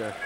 right there.